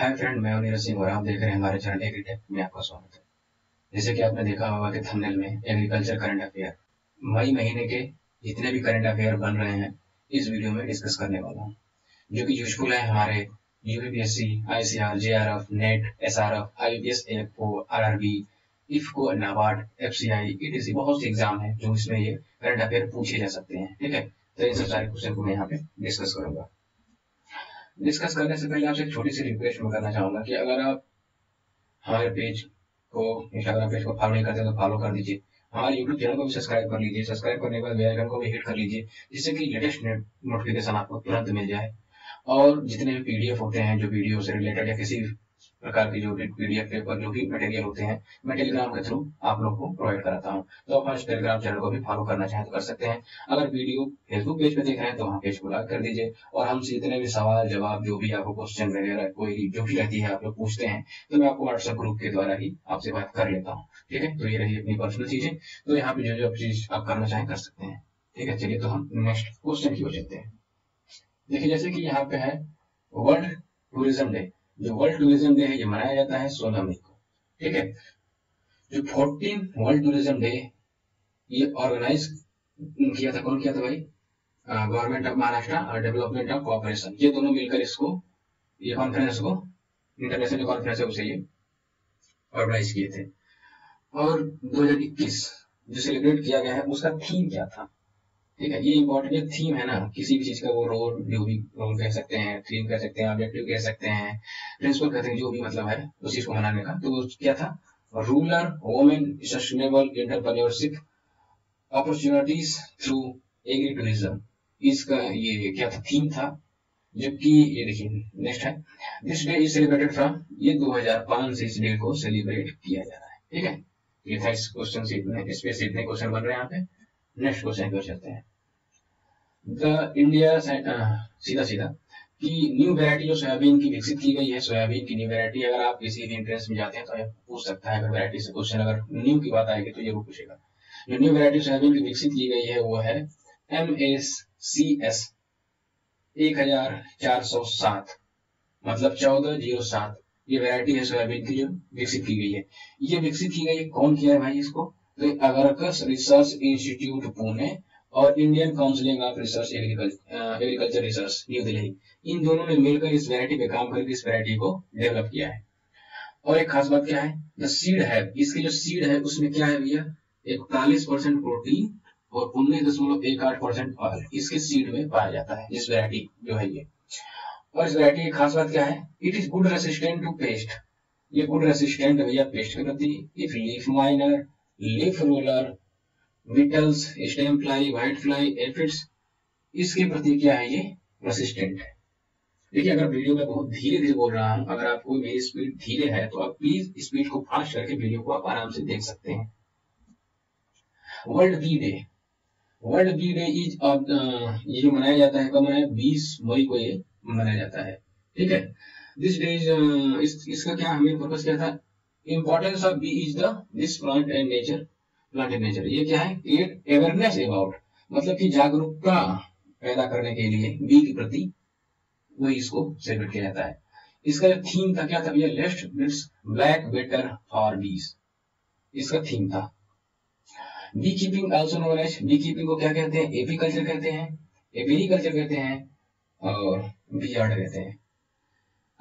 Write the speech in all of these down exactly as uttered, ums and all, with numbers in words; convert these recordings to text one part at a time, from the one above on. Hi friend, मैं नीरज सिंह और आप देख रहे हैं हमारे चैनल एग्रीटेक में। आपका स्वागत है। जैसे कि आपने देखा होगा कि थंबनेल में एग्रीकल्चर करंट अफेयर मई महीने के जितने भी करंट अफेयर बन रहे हैं इस वीडियो में डिस्कस करने वाला हूँ, जो कि यूजफुल है हमारे U P S C, I C R, J R F, net, S R F, I B S, F को, आर आर बी, एफ को, NABARD, F C I, E T C बहुत से एग्जाम है जो इसमें ये करंट अफेयर पूछे जा सकते हैं। ठीक है, तो इन सब सारे क्वेश्चन को मैं यहाँ पे डिस्कस करूंगा। डिस्कस करने से पहले आपसे एक छोटी सी रिक्वेस्ट मैं करना चाहूंगा कि अगर आप हमारे पेज को, इंस्टाग्राम पेज को फॉलो नहीं करते तो फॉलो कर दीजिए, हमारे यूट्यूब चैनल को भी सब्सक्राइब कर लीजिए, सब्सक्राइब करने के बाद बेल आइकन को भी हिट कर लीजिए जिससे कि लेटेस्ट नोटिफिकेशन आपको तुरंत मिल जाए। और जितने भी पीडीएफ होते हैं जो वीडियो से रिलेटेड या किसी प्रकार के जो पीडीएफ पेपर जो भी मटेरियल होते हैं मैं टेलीग्राम के थ्रू आप लोग को प्रोवाइड कराता हूँ, तो आप हमारे टेलीग्राम चैनल को भी फॉलो करना चाहें तो कर सकते हैं। अगर वीडियो फेसबुक पेज पे देख रहे हैं तो वहाँ पेज को लाइक कर दीजिए और हमसे जितने भी सवाल जवाब जो भी आपको क्वेश्चन वगैरह कोई जो भी रहती है आप लोग पूछते हैं तो मैं आपको व्हाट्सएप ग्रुप के द्वारा ही आपसे बात कर लेता हूँ। ठीक है, तो ये रही अपनी पर्सनल चीजें, तो यहाँ पे जो जो चीज आप करना चाहें कर सकते हैं। ठीक है, चलिए तो हम नेक्स्ट क्वेश्चन की ओर चलते हैं। देखिए, जैसे कि यहाँ पे है वर्ल्ड टूरिज्म डे, जो वर्ल्ड टूरिज्म डे है ये मनाया जाता है सोलह मई को। ठीक है, जो चौदह वर्ल्ड टूरिज्म डे ये ऑर्गेनाइज किया था, कौन किया था भाई? गवर्नमेंट ऑफ महाराष्ट्र और डेवलपमेंट ऑफ कॉर्पोरेशन, ये दोनों मिलकर इसको ये कॉन्फ्रेंस को, इंटरनेशनल कॉन्फ्रेंस है उसे ये ऑर्गेनाइज किए थे। और दो हजार इक्कीस जो सेलिब्रेट किया गया है उसका थीम क्या था? ठीक है, ये इम्पोर्टेंट है, थीम है ना, किसी भी चीज का वो रोल जो भी रोल कह सकते हैं, थीम कह सकते हैं, ऑब्जेक्टिव कह सकते हैं, प्रिंसिपल कहते हैं, जो भी मतलब है उस चीज को मनाने का। तो क्या था? Rural women sustainable entrepreneurship opportunities through agri tourism, इसका ये क्या था, थीम था। जबकि ये देखिए नेक्स्ट है, this day is celebrated from, ये दो हजार पांच से इस डे को सेलिब्रेट किया जा रहा है। ठीक है, ये था इस क्वेश्चन से, इतने इस पे से इतने क्वेश्चन बन रहे हैं यहाँ पे। नेक्स्ट क्वेश्चन को चलते हैं। द इंडिया सीधा सीधा कि न्यू वेरायटी जो सोयाबीन की विकसित की गई है, सोयाबीन की न्यू वेरायटी, अगर आप किसी भी इंट्रेंस में जाते हैं तो पूछ सकता है, अगर वेरायटी से क्वेश्चन अगर न्यू की बात आएगी तो जरूर पूछेगा। जो न्यू वेरायटी सोयाबीन की विकसित की गई है वो है एम ए सी एस एक हजार चार सौ सात, मतलब चौदह जीरो सात, ये वेरायटी है सोयाबीन की जो विकसित की गई है। ये विकसित की गई है, कौन किया है भाई इसको? तो अगरकस रिसर्च इंस्टीट्यूट पुणे और Indian counselling of research agriculture research New Delhi, इन दोनों ने मिलकर इस वैरायटी पे काम करके इस वैरायटी को डेवलप किया है। और एक खास बात क्या है, द सीड है, इसकी जो सीड है उसमें क्या है भैया, इकतालीस परसेंट प्रोटीन और उन्नीस दशमलव एक आठ परसेंट ऑयल इसके सीड में पाया जाता है, इस वैरायटी जो है ये। और इस वैरायटी की खास बात क्या है, it is good resistant to pest, ये गुड रेसिस्टेंट भैया पेस्ट के प्रति, if leaf miner, leaf roller, beetles, stem fly, white fly, aphids, इसके प्रति क्या है, ये रेसिस्टेंट है। देखिए, अगर वीडियो में बहुत धीरे धीरे बोल रहा हूँ, अगर आपको मेरी स्पीड धीरे है तो आप प्लीज स्पीड को फास्ट करके वीडियो को आप आराम से देख सकते हैं। World bee day, world bee day is ये मनाया जाता है, कब मनाया? बीस मई को ये मनाया जाता है। ठीक है, दिस डे इज, इसका क्या हमें पर्पस क्या था? Importance of bee is the this plant and nature, plant and nature, ये क्या है, क्रिएट अवेयरनेस अबाउट, मतलब कि जागरूकता पैदा करने के लिए बी के प्रति वही इसको सेलिब्रेट किया जाता है। इसका जो थीम था क्या था भैया? Lest brits black better for bees, इसका थीम था। B keeping also known as, B keeping को क्या कहते हैं? एपीकल्चर कहते हैं, एपीकल्चर कहते हैं और बी यार्ड कहते हैं।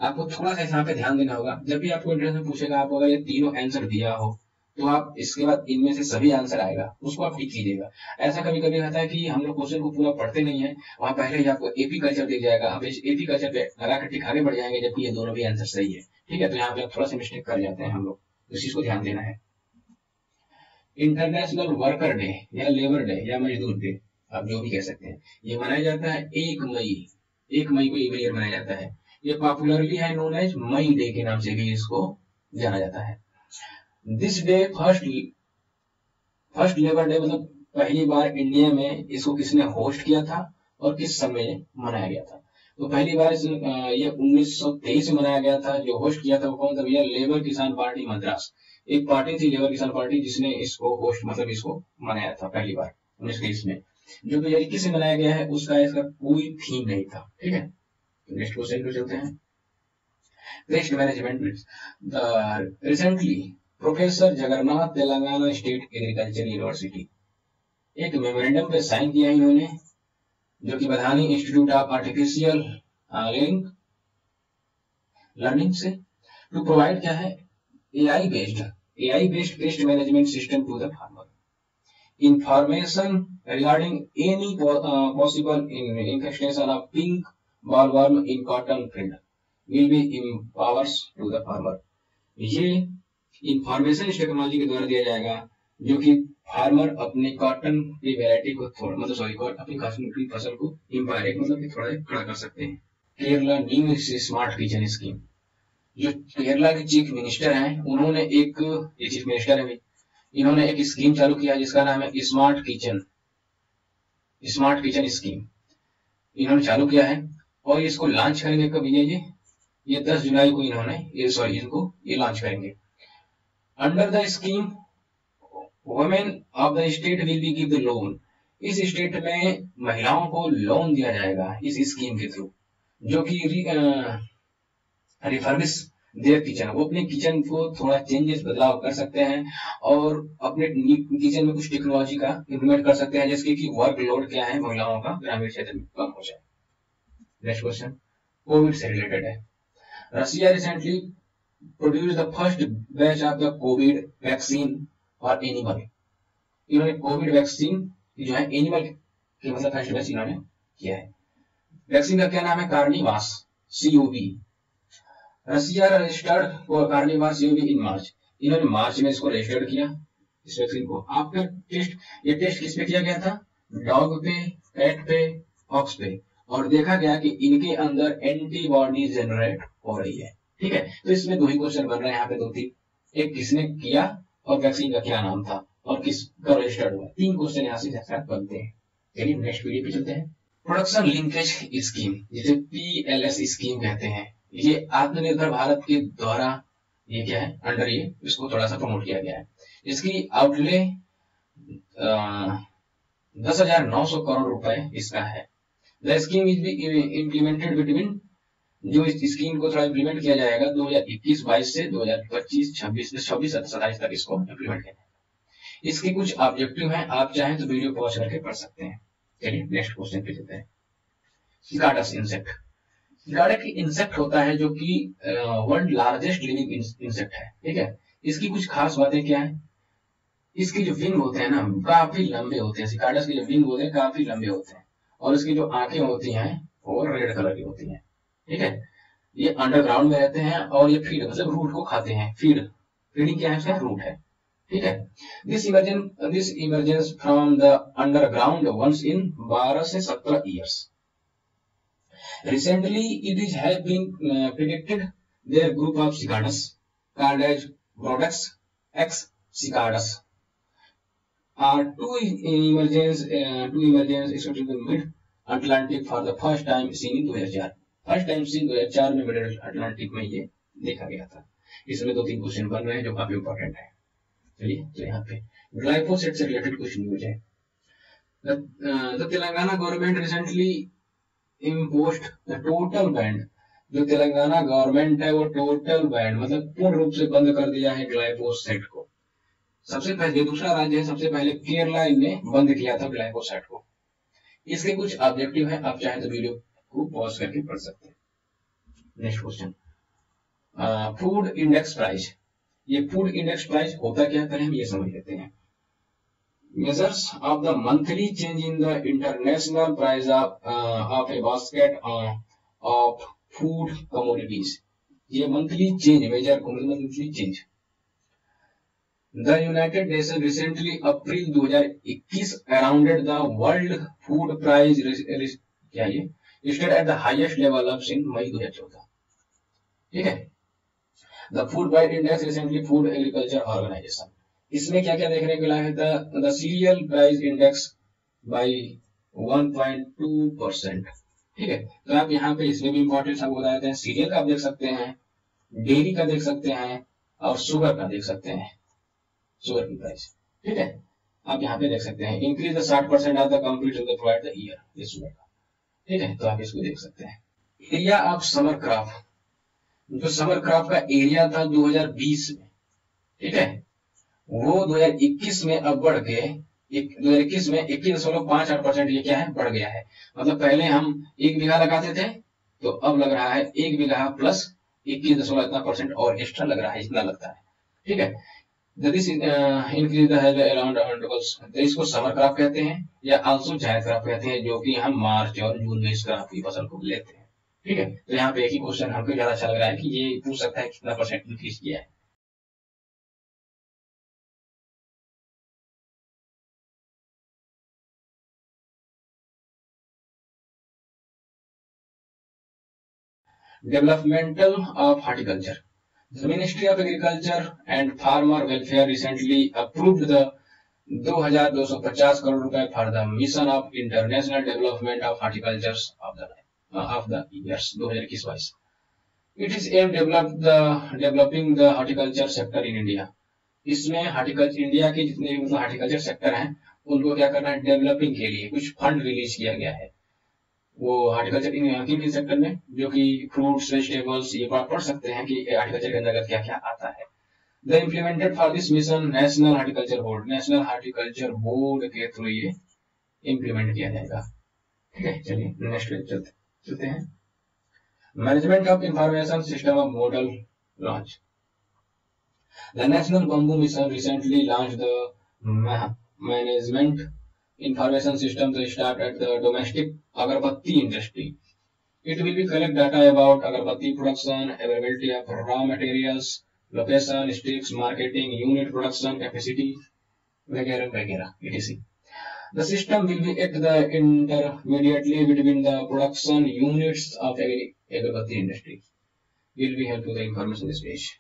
आपको थोड़ा सा यहाँ पे ध्यान देना होगा, जब भी आपको इंटरेस्ट में पूछेगा, आपको अगर ये तीनों आंसर दिया हो तो आप इसके बाद इनमें से सभी आंसर आएगा उसको आप टिक कीजिएगा। ऐसा कभी कभी होता है कि हम लोग क्वेश्चन को पूरा पढ़ते नहीं है, वहां पहले ही आपको एपी कल्चर दिख जाएगा, आप एपी कल्चर पे लगा कर टिकाने बढ़ जाएंगे, जबकि ये दोनों भी आंसर सही है। ठीक है, तो यहाँ पे थोड़ा सा मिस्टेक कर जाते हैं हम लोग, इस चीज को ध्यान देना है। इंटरनेशनल वर्कर डे या लेबर डे या मजदूर डे, आप जो भी कह सकते हैं, ये मनाया जाता है एक मई एक मई को एवरी ईयर मनाया जाता है। ये पॉपुलरली है नोन एज मई डे के नाम से भी इसको जाना जाता है। This day first first labour day, मतलब पहली बार इंडिया में इसको किसने होस्ट किया था और किस समय मनाया गया था? तो पहली बार इस, ये उन्नीस सौ तेईस में मनाया गया था। जो होस्ट किया था वो कौन था भैया? लेबर किसान पार्टी मद्रास, एक पार्टी थी लेबर किसान पार्टी जिसने इसको होस्ट, मतलब इसको मनाया था पहली बार उन्नीस सौ तेईस में। जो दो हजार इक्कीस में मनाया गया है उसका इसका कोई थीम नहीं था। ठीक है, नेक्स्ट क्वेश्चन पे चलते हैं। पेस्ट मैनेजमेंट में। Recently professor Jagannath Telangana state agriculture university एक मेमोरेंडम पे साइन किया इन्होंने, जो कि बधानी इंस्टीट्यूट ऑफ आर्टिफिशियल लर्निंग से टू प्रोवाइड क्या है AI based AI based pest management system to the farmer, information regarding any possible infection of pink bollworm in cotton field will be empowers to the farmer. ये information इस technology के द्वारा दिया जाएगा, जो कि फार्मर अपने कॉटन की वैरायटी को थोड़ा मतलब सॉरी अपनी कॉटन की फसल को इम्पायरेक्ट मतलब कि थोड़ा खड़ा कर सकते हैं। Kerala new smart kitchen scheme, जो केरला के चीफ मिनिस्टर हैं उन्होंने एक ये चीफ मिनिस्टर है इन्होंने एक स्कीम चालू किया जिसका नाम है smart kitchen smart kitchen scheme इन्होंने चालू किया है, और इसको लॉन्च करेंगे कब ये ये ये दस जुलाई को इन्होंने ये सॉरी इनको ये लॉन्च करेंगे। Under the scheme women of the state will be give the loan, इस स्टेट में महिलाओं को लोन दिया जाएगा इस स्कीम के थ्रू, जो कि रिफर्बिश देयर किचन, वो अपने किचन को थोड़ा चेंजेस बदलाव कर सकते हैं और अपने किचन में कुछ टेक्नोलॉजी का इम्प्लीमेंट कर सकते हैं, जैसे कि वर्कलोड क्या है महिलाओं का ग्रामीण क्षेत्र में कम हो जाए। नेक्स्ट क्वेश्चन कोविड से रिलेटेड है। Russia recently produce the first batch of the covid vaccine और एनिमल, इन्होंने कोविड वैक्सीन जो है एनिमल के मतलब फर्स्ट बैच इन्होंने किया है। वैक्सीन का क्या नाम है Carnivac COV, Russia registered for Carnivac CoV in March, इन्होंने मार्च में इसको रजिस्टर्ड किया इस वैक्सीन को। आपका टेस्ट ये टेस्ट किस पे किया गया था डॉग पे, कैट पे, ऑक्स पे, और देखा गया कि इनके अंदर एंटीबॉडी जनरेट हो रही है। ठीक है, तो इसमें दो ही क्वेश्चन बन रहे हैं यहाँ पे दो तीन, एक किसने किया और वैक्सीन का क्या नाम था और किसका रजिस्टर्ड हुआ, तीन क्वेश्चन यहाँ से बनते हैं। चलिए नेक्स्ट वीडियो पे चलते हैं। प्रोडक्शन लिंकेज स्कीम जिसे पीएलएस स्कीम कहते हैं, ये आत्मनिर्भर भारत के द्वारा ये क्या है अंडर ये इसको थोड़ा सा प्रमोट किया गया है। इसकी आउटले दस हजार नौ सौ करोड़ रुपए इसका है। The scheme is be implemented between, जो इस स्कीम को थोड़ा इम्प्लीमेंट किया जाएगा दो हजार इक्कीस बाईस से दो हजार पच्चीस छब्बीस सत्ताईस तक इसको इम्प्लीमेंट किया जाएगा। इसके कुछ ऑब्जेक्टिव हैं, आप चाहें तो वीडियो पॉज करके पढ़ सकते हैं। चलिए नेक्स्ट क्वेश्चन पे चलते हैं। इंसेक्ट स्काडक इंसेक्ट होता है जो कि वर्ल्ड लार्जेस्ट लिविंग इंसेक्ट है। ठीक है, इसकी कुछ खास बातें क्या है, इसके जो विंग होते हैं ना काफी लंबे होते हैं, स्काडस के जो विंग होते हैं काफी लंबे होते हैं, और इसकी जो आंखें होती हैं वो रेड कलर की होती हैं। ठीक है, ये अंडरग्राउंड में रहते हैं और ये फीड मतलब रूट को खाते हैं। फीड फीडिंग क्या है इसका रूट है। ठीक है, this emergence this emergence from the underground once in बारह से सत्रह years. Recently it is have been predicted there group of cicadas called as brood X X cicadas are to emergence to emergence expected in mid Atlantic for the first time seen in दो हजार चार। First time से दो हजार चार में middle Atlantic में ये देखा गया था। इसमें दो तीन क्वेश्चन बन रहे हैं जो काफी इंपॉर्टेंट है। चलिए तो यहाँ पे ग्लाइफोसेट से रिलेटेड कुछ न्यूज है। The Telangana government recently imposed the total ban, जो तेलंगाना गवर्नमेंट है वो टोटल बैन मतलब पूर्ण रूप से बंद कर दिया है ग्लाइफोसेट को। सबसे पहले दूसरा राज्य है, सबसे पहले केरला ने बंद किया था ग्लाइफोसेट को। इसके कुछ ऑब्जेक्टिव है, आप चाहें तो वीडियो को पॉज करके पढ़ सकते हैं। Next question food index price, ये फूड इंडेक्स प्राइस होता क्या है हम ये समझ लेते हैं। Measures of the monthly change in the international price of a basket of food commodities, ये monthly change major monthly change. The United Nation recently April दो हजार इक्कीस arounded the world food price क्या ये Listed at the highest level of since मई दो हजार चौदह। ठीक है, the food price index recently food agriculture organization, इसमें क्या क्या देखने को मिला है the cereal price index by one point two percent। ठीक है, तो आप यहाँ पे इसमें भी इम्पोर्टेंट आपको बता देते हैं, सीरियल का आप देख सकते हैं, डेयरी का देख सकते हैं और शुगर का देख सकते हैं, शुगर की प्राइस। ठीक है, आप यहाँ पे देख सकते हैं इंक्रीज द साठ percent of the complete provide the year, ये शुगर का। ठीक है, तो आप इसको देख सकते हैं। एरिया ऑफ समर क्रॉप, जो समर क्रॉप का एरिया था दो हज़ार बीस में, ठीक है, वो दो हज़ार इक्कीस में अब बढ़ के दो हज़ार इक्कीस में इक्कीस दशमलव पांच आठ परसेंट ये क्या है बढ़ गया है। मतलब पहले हम एक बीघा लगाते थे तो अब लग रहा है एक बीघा प्लस इक्कीस दशमलव इतना परसेंट और एक्स्ट्रा लग रहा है, इतना लगता है, ठीक है। इंक्रीज इसको समर क्रॉप कहते हैं या आल्सो जायद क्रॉप कहते हैं, जो कि हम मार्च और जून में इस क्रॉप की फसल को लेते हैं, ठीक है। तो यहाँ पे एक ही क्वेश्चन हमको ज्यादा अच्छा लग रहा है कि ये पूछ सकता है कितना परसेंट इंक्रीज किया है। Developmental of horticulture, The Ministry of Agriculture and Farmer Welfare recently approved the दो हज़ार दो सौ पचास करोड़ रुपए for the mission of international development of horticulture of the of the years दो हज़ार इक्कीस बाईस। It is aim develop the developing the horticulture sector in India. इसमें हार्टिकल्चर इंडिया के जितने भी मतलब हार्टिकल्चर सेक्टर हैं उनको क्या करना है, डेवलपिंग के लिए कुछ फंड रिलीज किया गया है। वो हार्टिकल्चर इन सेक्टर में जो कि फ्रूट्स वेजिटेबल्स ये बात पढ़ सकते हैं कि हार्टिकल्चर के अंतर्गत क्या क्या आता है। The implemented for this mission national horticulture board, national horticulture board के थ्रू ये इम्प्लीमेंट किया जाएगा, ठीक है। चलिए नेक्स्ट चलते चलते हैं। Management of information system of model launch. The national bamboo mission recently launch the management Information system to start at the domestic agarbatti industry. It will be collect data about agarbatti production, availability of raw materials, location, sticks, marketing, unit production capacity, वगैरह वगैरह et cetera. The system will be at the intermediately between the production units of agarbatti industry. Will be help to the information stage.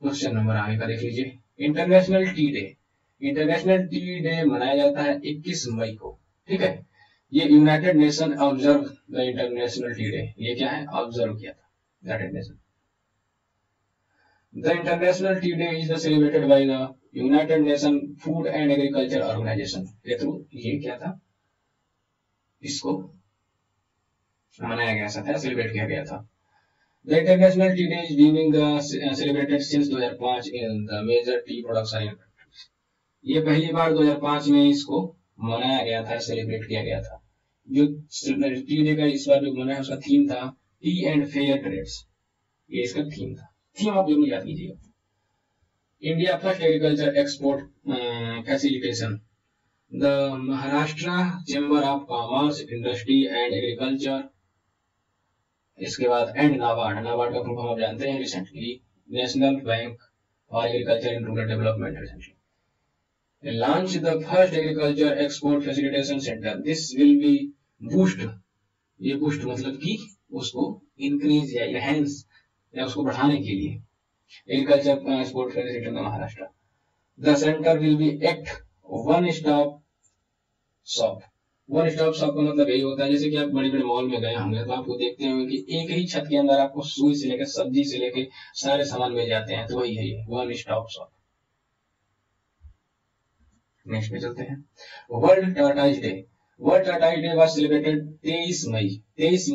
Question number आगे का देख लीजिए। International Tea Day. International tea day मनाया जाता है इक्कीस मई को, ठीक है। ये United Nation observe the international tea day, ये क्या है ऑब्जर्व किया था United Nation. The international tea day is celebrated by the United Nation food and agriculture organisation के थ्रू ये क्या था, इसको मनाया गया था, सेलिब्रेट किया गया था। The international tea day is being celebrated since दो हज़ार पाँच in the major tea production. ये पहली बार दो हज़ार पाँच में इसको मनाया गया था, सेलिब्रेट किया गया था। जो टी डे का इस बार जो मनाया उसका थीम था टी एंड फेयर ट्रेड्स, ये इसका थीम था। थीम आप जरूर याद कीजिएगा। India first agriculture export facilitation. The Maharashtra chamber of commerce industry and agriculture, इसके बाद एंड नाबार्ड। नाबार्ड का प्रोग्राम आप जानते हैं, recently national bank for agriculture and rural development recently launch the first agriculture export facilitation center. This will be boost, ये boost मतलब कि उसको increase या enhance या उसको बढ़ाने के लिए agriculture export facilitation Maharashtra. The center will be act one stop shop. One stop shop का मतलब यही होता है जैसे कि आप बड़े बड़े मॉल में गए होंगे तो आपको देखते होंगे कि एक ही छत के अंदर आपको सुई से लेकर सब्जी से लेकर सारे सामान मिल जाते हैं, तो वही है ये वन स्टॉप शॉप। नेक्स्ट पे चलते हैं। World tortoise day. World tortoise day was celebrated तेईस मई। तेईस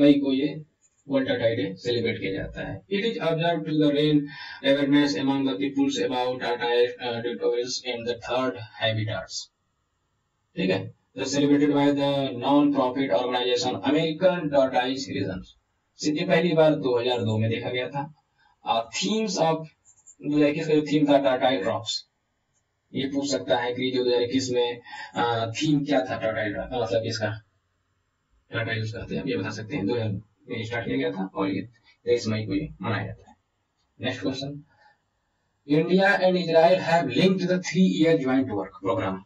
मई को ये वर्ल्ड टर्टाइज डे सेलिब्रेट किया जाता है। It is observe to the rain awareness among the peoples about tortoise डिटोरल्स and the third habitats, ठीक है। The celebrated by the non profit organization American tortoise regions. ये पहली बार दो हज़ार दो में देखा गया था। थीम्स ऑफ दो हज़ार इक्कीस का थीम था टर्टाइज रॉक्स। ये पूछ सकता है कि जो दो हजार इक्कीस में थीम क्या था टर्टाइल, मतलब इसका टर्टाइल यूज करते हैं, ये बता सकते हैं। दो हजार स्टार्ट किया गया था और ये तेईस मई को ये मनाया जाता है। Next question. India and Israel have linked the three year joint work programme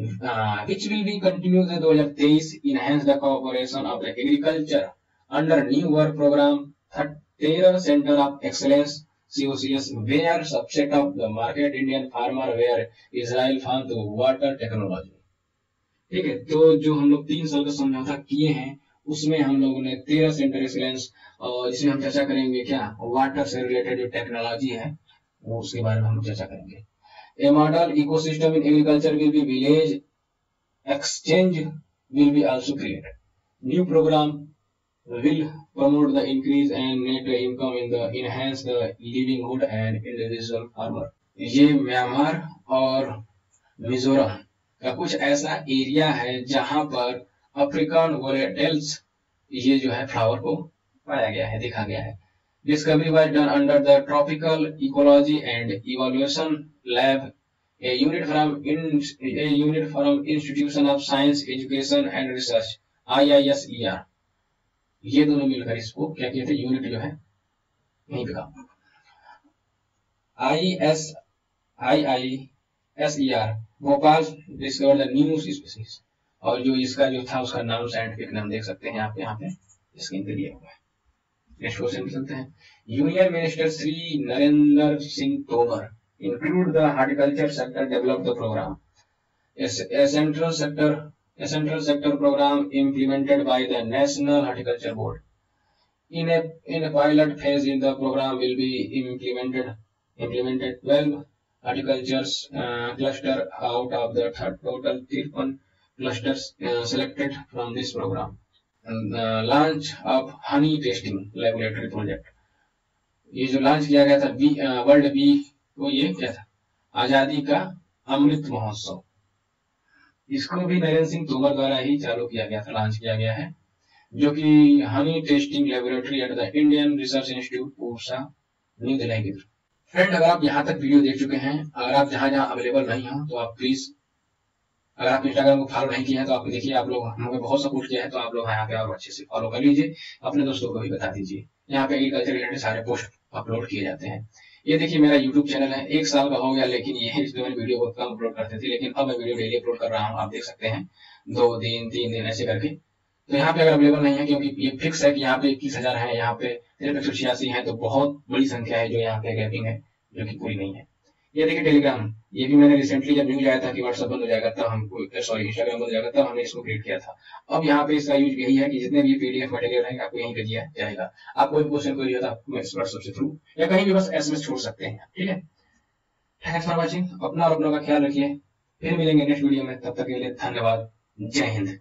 which will be continued in दो हज़ार तेईस। Enhance the cooperation of agriculture under new work program तेरह centre of excellence C O C S, where subset of the market Indian farmer where Israel farm to water technology, ठीक है। तो जो हम लोग तीन साल का समझौता किए हैं उसमें हम लोगों ने तेरह सेंटर एक्सलेंस और इसमें हम चर्चा करेंगे क्या वाटर से रिलेटेड जो टेक्नोलॉजी है वो उसके बारे में हम चर्चा करेंगे। A model ecosystem in agriculture will be village exchange will be also created. New programme will promote the increase and net income in the enhance the livelihood and individual farmer। ये Myanmar और मिजोरम का कुछ ऐसा area है जहां पर African वोलेटेल्स ये जो है फ्लावर को पाया गया है, देखा गया है। Discovery was done under the tropical ecology and evolution lab, a unit from a unit from institution of science education and research I I S E R. ये दोनों मिलकर इसको क्या कहते हैं, यूनिट जो है नहीं बिका। I S I I S E R Bhopal discover the new species, और जो इसका जो था उसका नाम साइंटिफिक नाम देख सकते हैं आप यहाँ पे स्क्रीन पे दिया हुआ है। नेक्स्ट क्वेश्चन चलते हैं। Union minister Shri Narendra Singh Tomar include the horticulture sector develop the program, a central sector A central sector program implemented by the National Horticulture Board. In a in a pilot phase, in the program will be implemented implemented twelve horticulture uh, cluster out of the total thirty-one clusters uh, selected from this program. And uh, launch of honey testing laboratory project. ये जो launch किया गया था B world B को, ये क्या था, आजादी का अमृत महोत्सव, इसको भी नरेंद्र सिंह तोमर द्वारा ही चालू किया गया था, लॉन्च किया गया है, जो कि honey testing laboratory at the Indian research institute Pusa new Delhi के। फ्रेंड, अगर आप यहाँ तक वीडियो देख चुके हैं, अगर आप जहाँ जहाँ अवेलेबल नहीं हो तो आप प्लीज, अगर आप इंस्टाग्राम को फॉलो नहीं किया है तो आप देखिए, आप लोग हमें बहुत सपोर्ट किया है तो आप लोग यहाँ पे और अच्छे से फॉलो कर लीजिए, अपने दोस्तों को भी बता दीजिए। यहाँ पे एग्रीकल्चर रिलेटेड सारे पोस्ट अपलोड किए जाते हैं। ये देखिए मेरा YouTube चैनल है, एक साल का हो गया, लेकिन ये इसमें मैंने वीडियो बहुत कम अपलोड करते थे, लेकिन अब मैं वीडियो डेली अपलोड कर रहा हूँ, आप देख सकते हैं, दो दिन तीन दिन ऐसे करके। तो यहाँ पे अगर अवेलेबल नहीं है क्योंकि ये फिक्स है कि यहाँ पे इक्कीस हजार है, यहाँ पे सिर्फ एक सौ छियासी है, तो बहुत बड़ी संख्या है जो यहाँ पे गैपिंग है जो की पूरी नहीं है। ये देखिए टेलीग्राम, ये भी मैंने रिसेंटली जब न्यूज आया था कि व्हाट्सअप बंद हो जाएगा तब हमको, सॉरी इंस्टाग्राम बंद हो जाएगा तब हमने इसको क्रिएट किया था। अब यहाँ पे इसका यूज यही है कि जितने भी पीडीएफ मटेरियल है आपको यहीं पे दिया जाएगा, आप कोई क्वेश्चन कोई व्हाट्सएप से थ्रू या कहीं भी बस एसएमएस छोड़ सकते हैं। ठीक है, थैंक्स फॉर वॉचिंग, अपना और अपनों का ख्याल रखिए, फिर मिलेंगे नेक्स्ट वीडियो में, तब तक के लिए धन्यवाद, जय हिंद।